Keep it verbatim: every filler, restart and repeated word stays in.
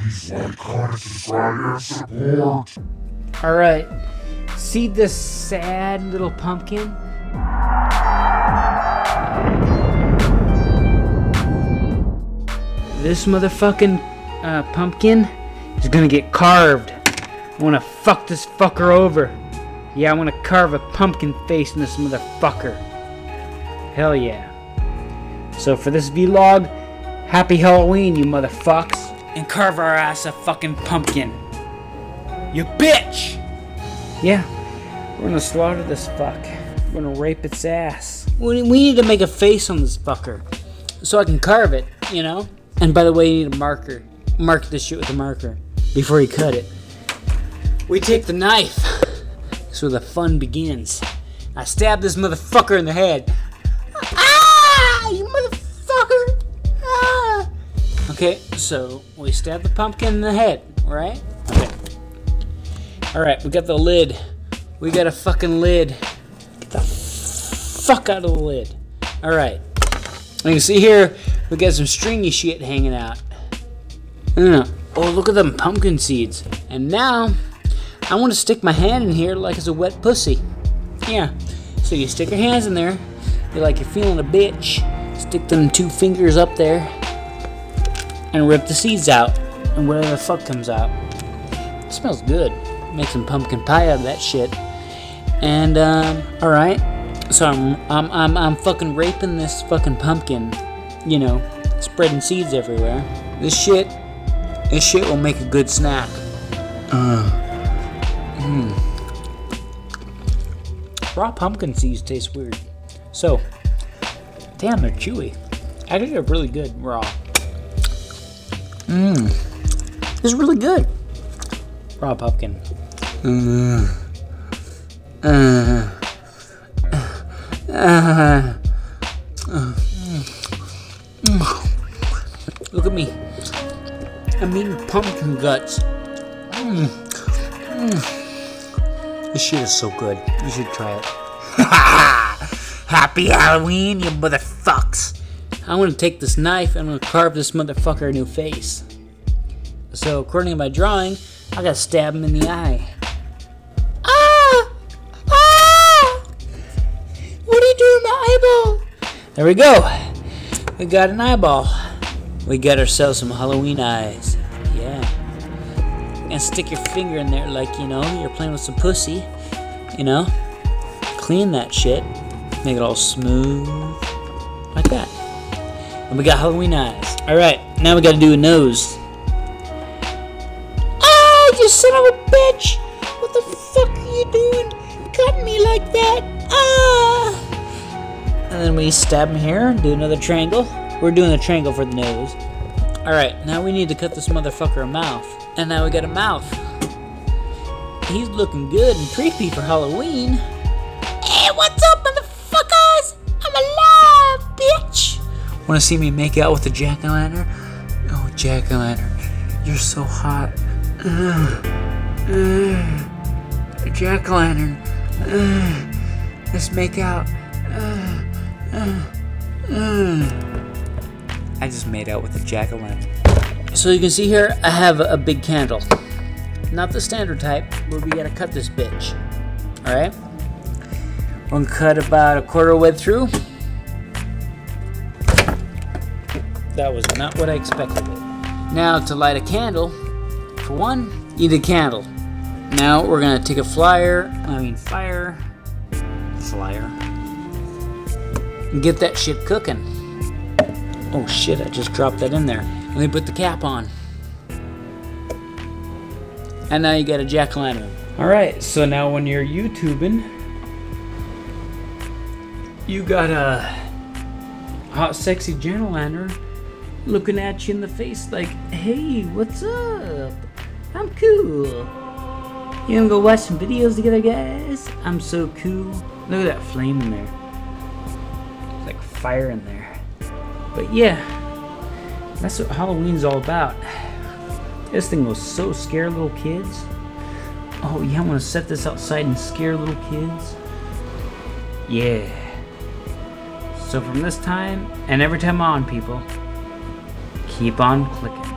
Please like, comment, subscribe, and support. All right. See this sad little pumpkin? This motherfucking uh, pumpkin is gonna get carved. I wanna fuck this fucker over. Yeah, I wanna carve a pumpkin face in this motherfucker. Hell yeah. So for this vlog, happy Halloween, you motherfucks. And carve our ass a fucking pumpkin. You bitch! Yeah, we're gonna slaughter this fuck. We're gonna rape its ass. We need to make a face on this fucker so I can carve it, you know? And by the way, you need a marker. Mark this shit with a marker before you cut it. We take the knife. So the fun begins. I stab this motherfucker in the head. Ah! You motherfucker! Ah! Okay, so we stab the pumpkin in the head, right? Okay. Alright, we got the lid. We got a fucking lid. Get the fuck out of the lid. Alright. You can see here, we got some stringy shit hanging out. No, no, no. Oh, look at them pumpkin seeds. And now, I want to stick my hand in here like it's a wet pussy. Yeah. So you stick your hands in there. You're like you're feeling a bitch. Stick them two fingers up there. And rip the seeds out. And whatever the fuck comes out. It smells good. Make some pumpkin pie out of that shit. And, um, alright. So I'm, I'm, I'm, I'm fucking raping this fucking pumpkin. You know, spreading seeds everywhere. This shit, this shit will make a good snack. Uh, mm. Raw pumpkin seeds taste weird. So, damn, they're chewy. I think they're really good raw. Mmm, this is really good. Raw pumpkin. Mm. Uh. Uh. Uh. Mm. Look at me. I'm eating pumpkin guts. Mm. Mm. This shit is so good. You should try it. Happy Halloween, you motherfucks. I'm gonna take this knife and I'm gonna carve this motherfucker a new face. So, according to my drawing, I gotta stab him in the eye. Ah! Ah! What are you doing to my eyeball? There we go. We got an eyeball. We got ourselves some Halloween eyes. Yeah. And stick your finger in there like, you know, you're playing with some pussy. You know? Clean that shit. Make it all smooth. Like that. And we got Halloween eyes. Alright, now we gotta do a nose. Ah, you son of a bitch! What the fuck are you doing? Cutting me like that! Ah! And then we stab him here, do another triangle. We're doing a triangle for the nose. Alright, now we need to cut this motherfucker a mouth. And now we got a mouth. He's looking good and creepy for Halloween. Hey, what's up, motherfuckers? I'm alive, bitch! Wanna see me make out with a jack-o'-lantern? Oh, jack-o'-lantern, you're so hot. Ugh. Ugh. Jack-o'-lantern. Ugh. Let's make out. Ugh. Uh, uh. I just made out with a jack-o'-lantern. So you can see here, I have a big candle. Not the standard type, but we gotta cut this bitch. Alright? We're gonna cut about a quarter way through. That was not what I expected. Now, to light a candle, for one, you need a candle. Now, we're gonna take a flyer, I mean fire, flyer. And get that shit cooking. Oh shit, I just dropped that in there. Let me put the cap on. And now you got a jack-o'-lantern. Alright, so now when you're YouTubing, you got a hot, sexy jack-o'-lantern looking at you in the face like, hey, what's up? I'm cool. You gonna go watch some videos together, guys? I'm so cool. Look at that flame in there. Fire in there. But yeah, that's what Halloween's all about. This thing will so scare little kids. Oh yeah, I want to set this outside and scare little kids. Yeah. So from this time and every time on, people, keep on clicking.